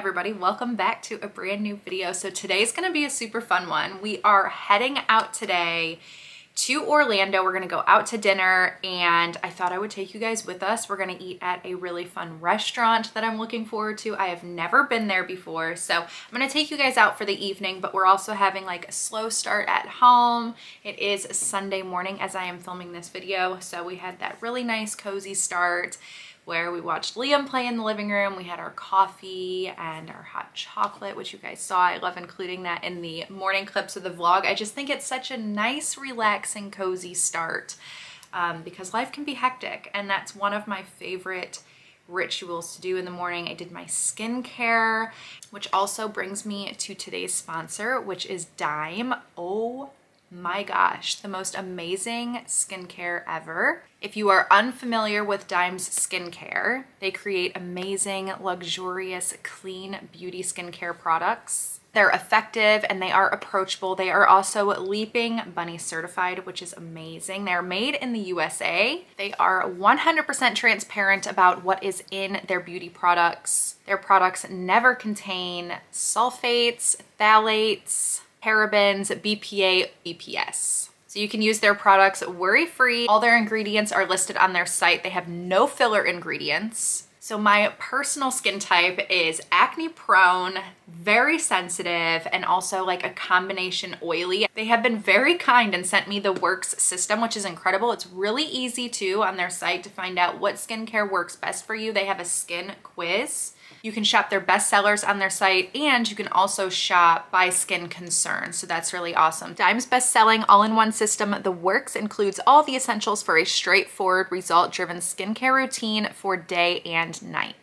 everybody, welcome back to a brand new video. So today's gonna be a super fun one. We are heading out today to Orlando. We're gonna go out to dinner and I thought I would take you guys with us. We're gonna eat at a really fun restaurant that I'm looking forward to. I have never been there before, so I'm gonna take you guys out for the evening, but we're also having like a slow start at home. It is Sunday morning as I am filming this video, so we had that really nice cozy start where we watched Liam play in the living room. We had our coffee and our hot chocolate, which you guys saw. I love including that in the morning clips of the vlog. I just think it's such a nice, relaxing, cozy start because life can be hectic, and that's one of my favorite rituals to do in the morning. I did my skincare, which also brings me to today's sponsor, which is Dime. Oh my gosh, the most amazing skincare ever. If you are unfamiliar with Dime's skincare, they create amazing, luxurious, clean beauty skincare products. They're effective and they are approachable. They are also Leaping Bunny certified, which is amazing. They're made in the USA. They are 100% transparent about what is in their beauty products. Their products never contain sulfates, phthalates, parabens, BPA, EPS. So you can use their products worry-free. All their ingredients are listed on their site. They have no filler ingredients. So my personal skin type is acne prone, very sensitive, and also like a combination oily. They have been very kind and sent me the Works system, which is incredible. It's really easy too on their site to find out what skincare works best for you. They have a skin quiz. You can shop their best sellers on their site, and you can also shop by skin concern. So that's really awesome. Dime's best-selling all-in-one system, The Works, includes all the essentials for a straightforward, result-driven skincare routine for day and night.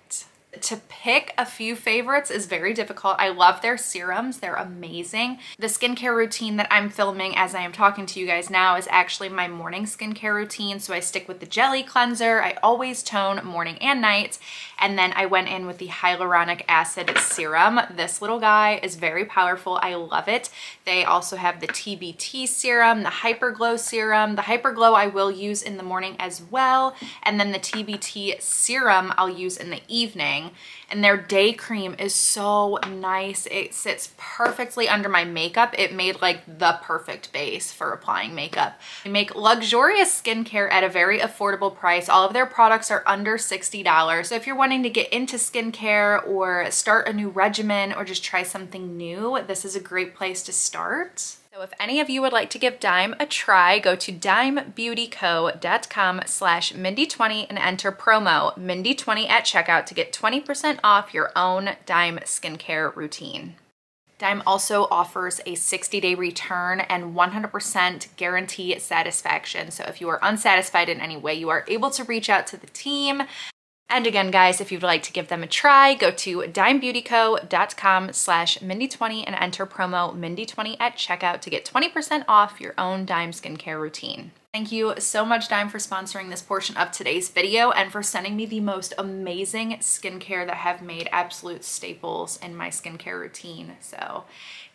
To pick a few favorites is very difficult. I love their serums. They're amazing. The skincare routine that I'm filming as I am talking to you guys now is actually my morning skincare routine. So I stick with the jelly cleanser. I always tone morning and night. And then I went in with the hyaluronic acid serum. This little guy is very powerful. I love it. They also have the TBT serum, the Hyperglow serum. The Hyperglow I will use in the morning as well. And then the TBT serum I'll use in the evening. And their day cream is so nice. It sits perfectly under my makeup. It made like the perfect base for applying makeup. They make luxurious skincare at a very affordable price. All of their products are under $60. So if you're wanting to get into skincare or start a new regimen or just try something new, this is a great place to start. So if any of you would like to give Dime a try, go to dimebeautyco.com/MINDY20 and enter promo MINDY20 at checkout to get 20% off your own Dime skincare routine. Dime also offers a 60-day return and 100% guarantee satisfaction. So if you are unsatisfied in any way, you are able to reach out to the team. And again, guys, if you'd like to give them a try, go to dimebeautyco.com/MINDY20 and enter promo MINDY20 at checkout to get 20% off your own Dime skincare routine. Thank you so much, Dime, for sponsoring this portion of today's video and for sending me the most amazing skincare that have made absolute staples in my skincare routine. So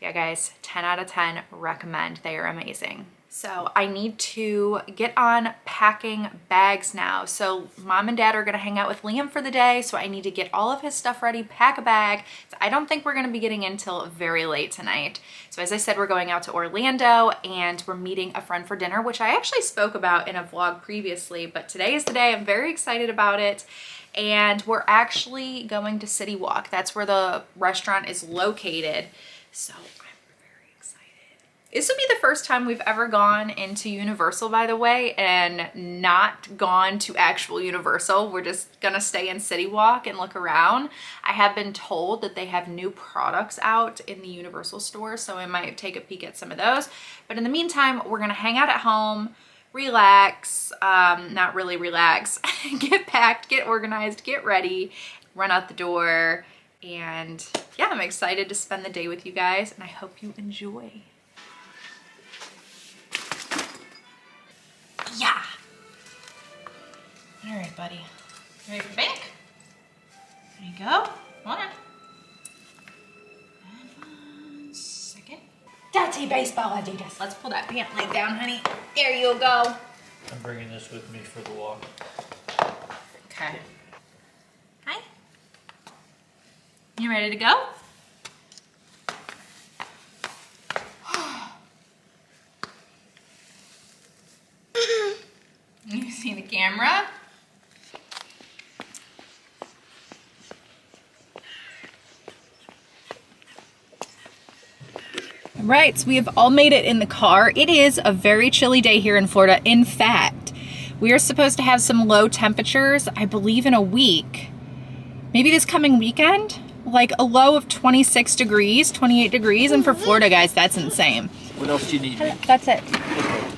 yeah, guys, 10 out of 10 recommend. They are amazing. So I need to get on packing bags now. So mom and dad are gonna hang out with Liam for the day, so I need to get all of his stuff ready, pack a bag. So I don't think we're gonna be getting in till very late tonight. So as I said, we're going out to Orlando and we're meeting a friend for dinner, which I actually spoke about in a vlog previously, but today is the day. I'm very excited about it. And we're actually going to CityWalk. That's where the restaurant is located. So this will be the first time we've ever gone into Universal, by the way, and not gone to actual Universal. We're just gonna stay in CityWalk and look around. I have been told that they have new products out in the Universal store, so I might take a peek at some of those. But in the meantime, we're gonna hang out at home, relax, not really relax, get packed, get organized, get ready, run out the door. And yeah, I'm excited to spend the day with you guys, and I hope you enjoy. Yeah. All right, buddy. You ready for the bank? There you go. Hold on. And 1 second. Dirty baseball Adidas. Let's pull that pant leg down, honey. There you go. I'm bringing this with me for the walk. Okay. Hi. You ready to go? You see the camera? All right, so we have all made it in the car. It is a very chilly day here in Florida. In fact, we are supposed to have some low temperatures, I believe in a week, maybe this coming weekend, like a low of 26 degrees, 28 degrees. And for Florida guys, that's insane. What else do you need? That's it.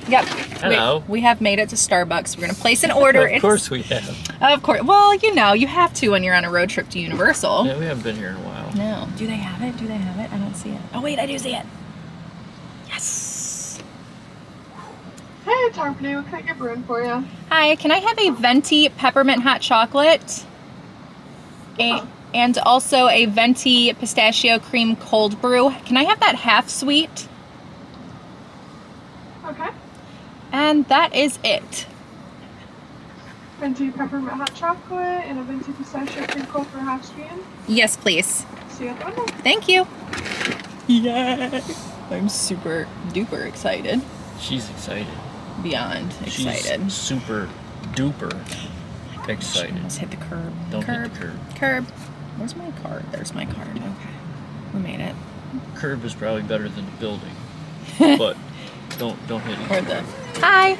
Yep. Hello. We have made it to Starbucks. We're going to place an order. Of course we have. Of course. Well, you know, you have to when you're on a road trip to Universal. Yeah, we haven't been here in a while. No. Do they have it? Do they have it? I don't see it. Oh, wait, I do see it. Yes. Hey, it's Harmony. What can I get brewing for you? Hi. Can I have a venti peppermint hot chocolate? And also a venti pistachio cream cold brew. Can I have that half sweet? Okay. And that is it. Venti peppermint hot chocolate and a venti pistachio cream cold brew half sweet. Yes, please. See you at the window. Thank you. Yes. I'm super duper excited. She's excited. Beyond excited. She's super duper excited. She almost hit the curb. Don't hit the curb. Where's my card? There's my card. Okay. We made it. Curb is probably better than the building. But don't hit it. Or the hi.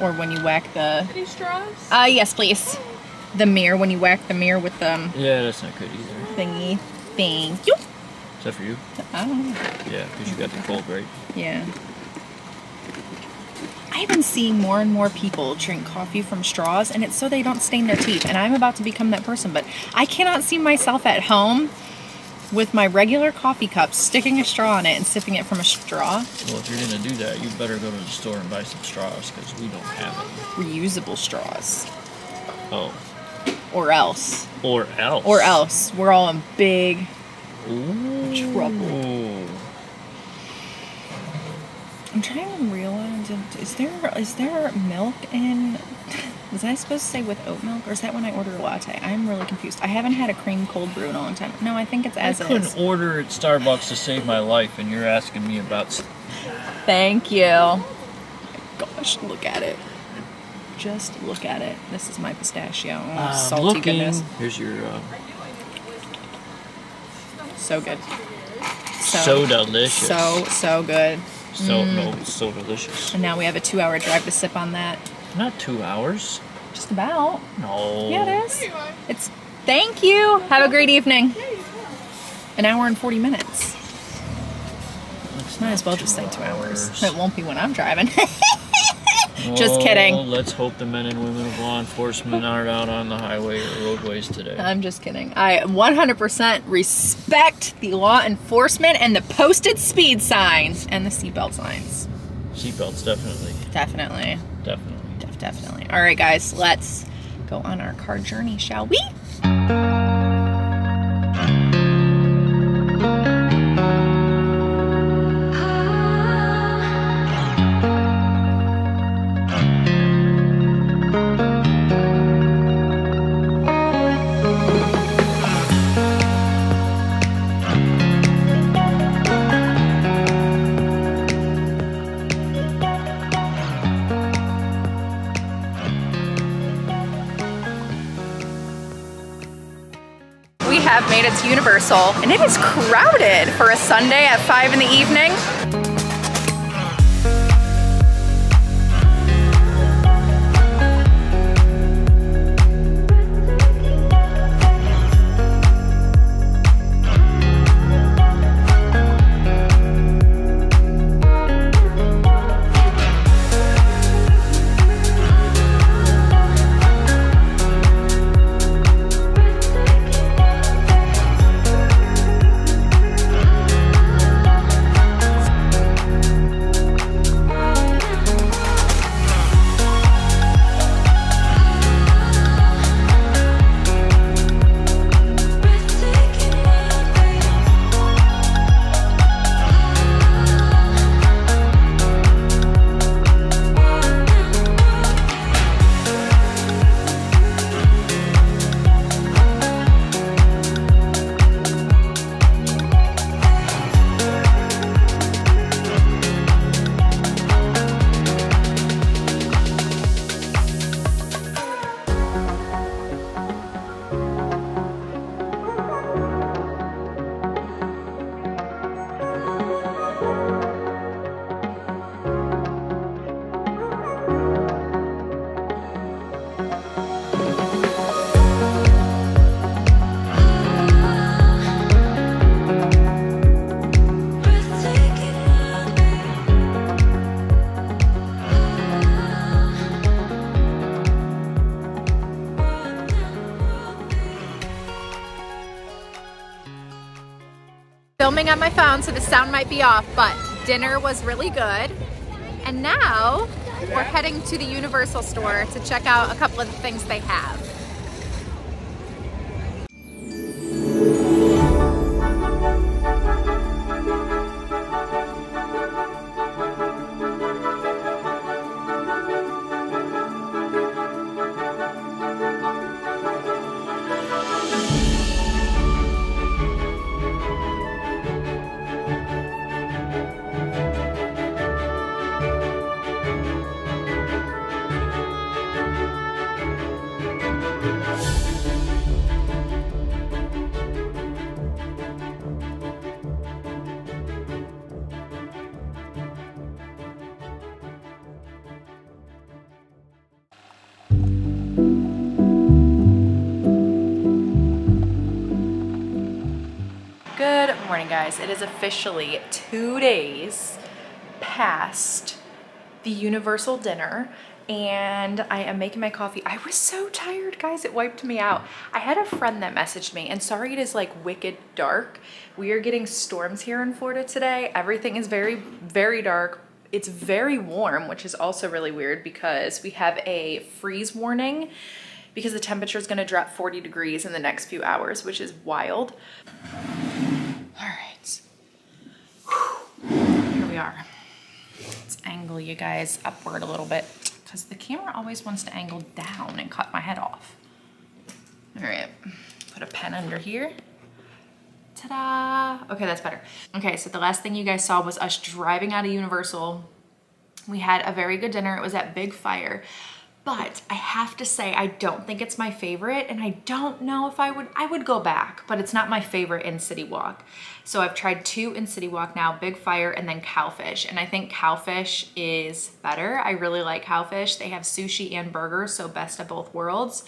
Or when you whack the any straws? Yes, please. The mirror, when you whack the mirror with the yeah, that's not good either. Thingy. Thank you. Is that for you? Oh. Yeah, because you got the cold, right? Yeah. I've been seeing more and more people drink coffee from straws, and it's so they don't stain their teeth, and I'm about to become that person, but I cannot see myself at home with my regular coffee cup sticking a straw in it and sipping it from a straw. Well, if you're going to do that, you better go to the store and buy some straws, because we don't have them. Reusable straws. Oh. Or else. Or else. Or else. We're all in big ooh trouble. I'm trying to realize, is there milk in, was I supposed to say with oat milk, or is that when I order a latte? I'm really confused. I haven't had a cream cold brew in a long time. No, I think it's as it is. I couldn't order at Starbucks to save my life, and you're asking me about. Thank you. Oh my gosh, look at it. Just look at it. This is my pistachio. Salty looking. Goodness. Here's your... So good. So delicious. So good. So delicious. And now we have a 2-hour drive to sip on that. Not 2 hours. Just about. No. Yeah, it is. It's... Thank you. Have a great evening. An hour and 40 minutes. Might as well just say 2 hours. It won't be when I'm driving. Just kidding. Let's hope the men and women of law enforcement aren't out on the highway or roadways today. I'm just kidding. I 100% respect the law enforcement and the posted speed signs and the seatbelt signs. Seatbelts, definitely. Definitely. Definitely. Definitely. All right, guys, let's go on our car journey, shall we? It's Universal, and it is crowded for a Sunday at 5 in the evening. filming on my phone, so the sound might be off, but dinner was really good. And now we're heading to the Universal store to check out a couple of the things they have. Guys, it is officially 2 days past the Universal dinner and I am making my coffee. I was so tired, guys, it wiped me out. I had a friend that messaged me, and sorry it is like wicked dark. We are getting storms here in Florida today. Everything is very, very dark. It's very warm, which is also really weird because we have a freeze warning because the temperature is going to drop 40 degrees in the next few hours, which is wild. All right, here we are. Let's angle you guys upward a little bit because the camera always wants to angle down and cut my head off. All right, put a pen under here. Ta-da! Okay, that's better. Okay, so the last thing you guys saw was us driving out of Universal. We had a very good dinner. It was at Big Fire. But I have to say, I don't think it's my favorite, and I don't know if I would go back, but it's not my favorite in CityWalk. So I've tried two in CityWalk now, Big Fire and then Cowfish, and I think Cowfish is better. I really like Cowfish. They have sushi and burgers, so best of both worlds.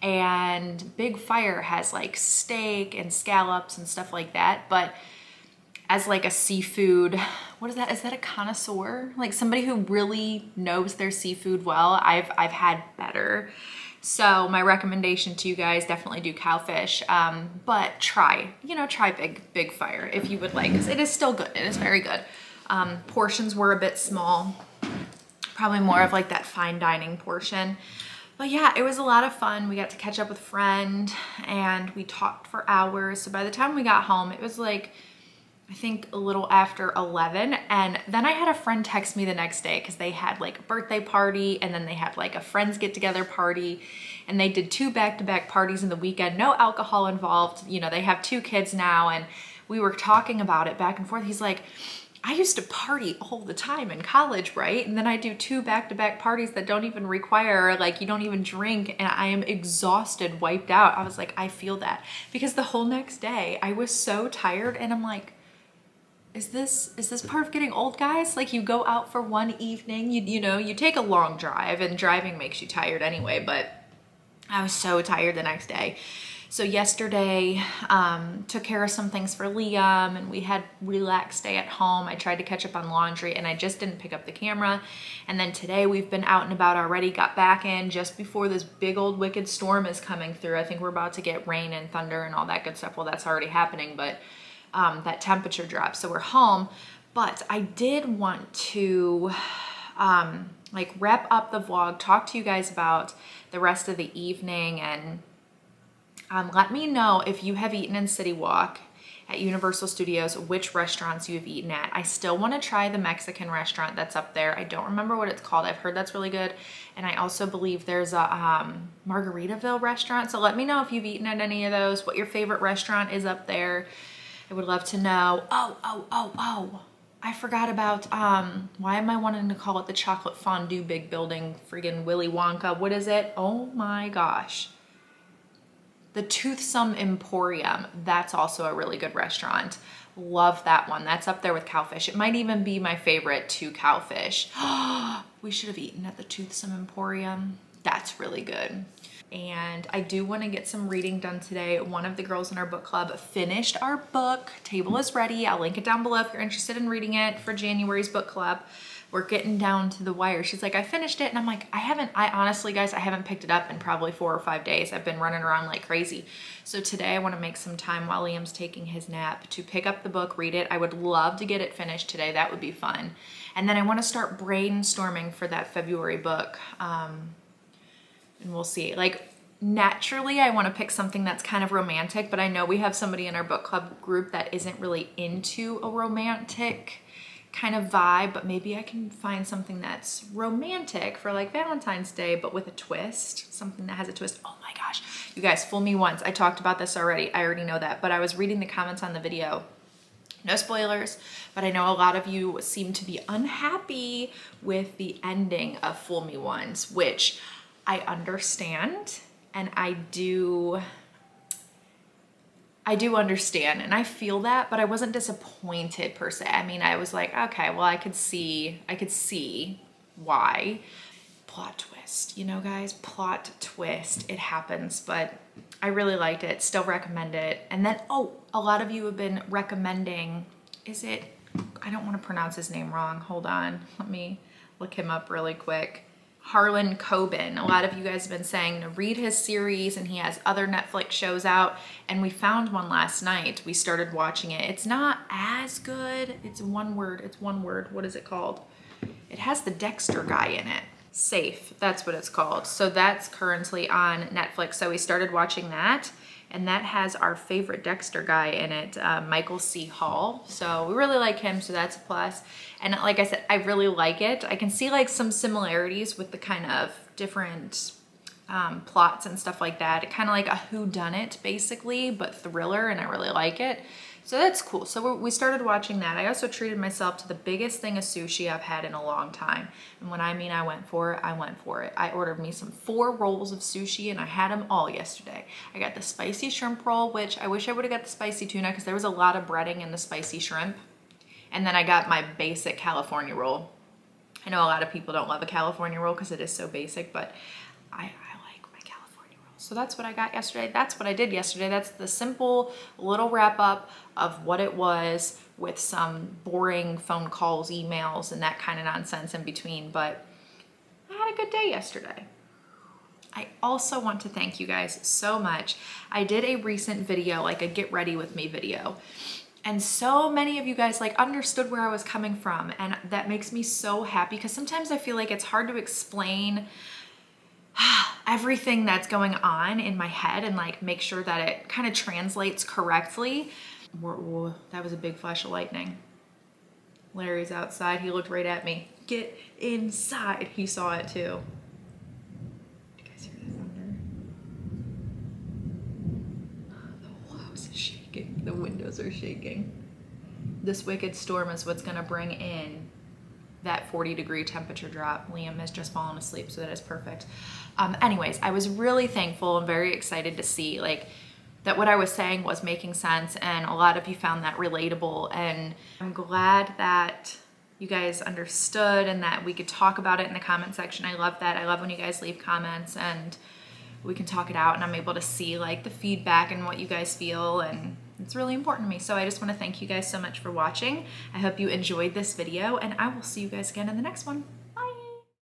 And Big Fire has like steak and scallops and stuff like that, but as like a seafood, what is that? Is that a connoisseur? Like somebody who really knows their seafood well, I've had better. So my recommendation to you guys, definitely do Cowfish, but try Big Fire if you would like, because it is still good. It is very good. Portions were a bit small, probably more of like that fine dining portion. But yeah, it was a lot of fun. We got to catch up with a friend and we talked for hours. So by the time we got home, it was like, I think a little after 11, and then I had a friend text me the next day because they had like a birthday party and then they had like a friends get together party, and they did two back-to-back parties in the weekend, no alcohol involved. You know, they have two kids now, and we were talking about it back and forth. He's like, I used to party all the time in college, right? And then I do two back-to-back parties that don't even require, like, you don't even drink, and I am exhausted, wiped out. I was like, I feel that, because the whole next day I was so tired, and I'm like, Is this part of getting old, guys? Like, you go out for one evening, you know, you take a long drive, and driving makes you tired anyway, but I was so tired the next day. So yesterday, took care of some things for Liam, and we had relaxed day at home. I tried to catch up on laundry, and I just didn't pick up the camera. And then today we've been out and about already, got back in just before this big old wicked storm is coming through. I think we're about to get rain and thunder and all that good stuff. Well, that's already happening, but that temperature drop, so we're home. But I did want to like wrap up the vlog, talk to you guys about the rest of the evening, and let me know if you have eaten in CityWalk at Universal Studios, which restaurants you have eaten at. I still want to try the Mexican restaurant that's up there. I don't remember what it's called. I've heard that's really good, and I also believe there's a Margaritaville restaurant. So let me know if you've eaten at any of those, what your favorite restaurant is up there. I would love to know. Oh, I forgot about, why am I wanting to call it the chocolate fondue big building, friggin' Willy Wonka? What is it? Oh my gosh. The Toothsome Emporium. That's also a really good restaurant. Love that one. That's up there with Cowfish. It might even be my favorite to Cowfish. We should have eaten at the Toothsome Emporium. That's really good. And I do want to get some reading done today. One of the girls in our book club finished our book. Table is ready. I'll link it down below if you're interested in reading it for January's book club. We're getting down to the wire. She's like, I finished it. And I'm like, I honestly, guys, I haven't picked it up in probably 4 or 5 days. I've been running around like crazy. So today I want to make some time while Liam's taking his nap to pick up the book, read it. I would love to get it finished today. That would be fun. And then I want to start brainstorming for that February book. And we'll see. Like, naturally, I want to pick something that's kind of romantic, but I know we have somebody in our book club group that isn't really into a romantic kind of vibe, but maybe I can find something that's romantic for like Valentine's Day, but with a twist, something that has a twist. Oh my gosh, you guys, Fool Me Once. I talked about this already. I already know that, but I was reading the comments on the video. No spoilers, but I know a lot of you seem to be unhappy with the ending of Fool Me Once, which I understand, and I do understand, and I feel that, but I wasn't disappointed per se. I mean, I was like, okay, well, I could see why. Plot twist, you know, guys, plot twist. It happens, but I really liked it. Still recommend it. And then, oh, a lot of you have been recommending, is it, I don't want to pronounce his name wrong. Hold on. Let me look him up really quick. Harlan Coben. A lot of you guys have been saying to read his series, and he has other Netflix shows out, and we found one last night. We started watching it. It's not as good. It's one word. What is it called? It has the Dexter guy in it. Safe, that's what it's called. So that's currently on Netflix. So we started watching that, and that has our favorite Dexter guy in it, Michael C. Hall. So we really like him, so that's a plus. And like I said, I really like it. I can see like some similarities with the kind of different plots and stuff like that. It kind of like a whodunit basically, but thriller, and I really like it. So that's cool. So we started watching that. I also treated myself to the biggest thing of sushi I've had in a long time. And when I mean I went for it, I went for it. I ordered me some 4 rolls of sushi, and I had them all yesterday. I got the spicy shrimp roll, which I wish I would have got the spicy tuna because there was a lot of breading in the spicy shrimp. And then I got my basic California roll. I know a lot of people don't love a California roll because it is so basic, but I like my California rolls. So that's what I got yesterday. That's what I did yesterday. That's the simple little wrap up of what it was, with some boring phone calls, emails, and that kind of nonsense in between. But I had a good day yesterday. I also want to thank you guys so much. I did a recent video, like a get ready with me video. And so many of you guys like understood where I was coming from. And that makes me so happy, because sometimes I feel like it's hard to explain everything that's going on in my head and like make sure that it kind of translates correctly. Whoa, that was a big flash of lightning. Larry's outside. He looked right at me. Get inside. He saw it too. Do you guys hear the thunder? The whole house is shaking. The windows are shaking. This wicked storm is what's going to bring in that 40-degree temperature drop. Liam has just fallen asleep, so that is perfect. Anyways, I was really thankful and very excited to see like that what I was saying was making sense, and a lot of you found that relatable, and I'm glad that you guys understood and that we could talk about it in the comment section. I love that. I love when you guys leave comments and we can talk it out, and I'm able to see like the feedback and what you guys feel, and it's really important to me. So I just want to thank you guys so much for watching. I hope you enjoyed this video, and I will see you guys again in the next one.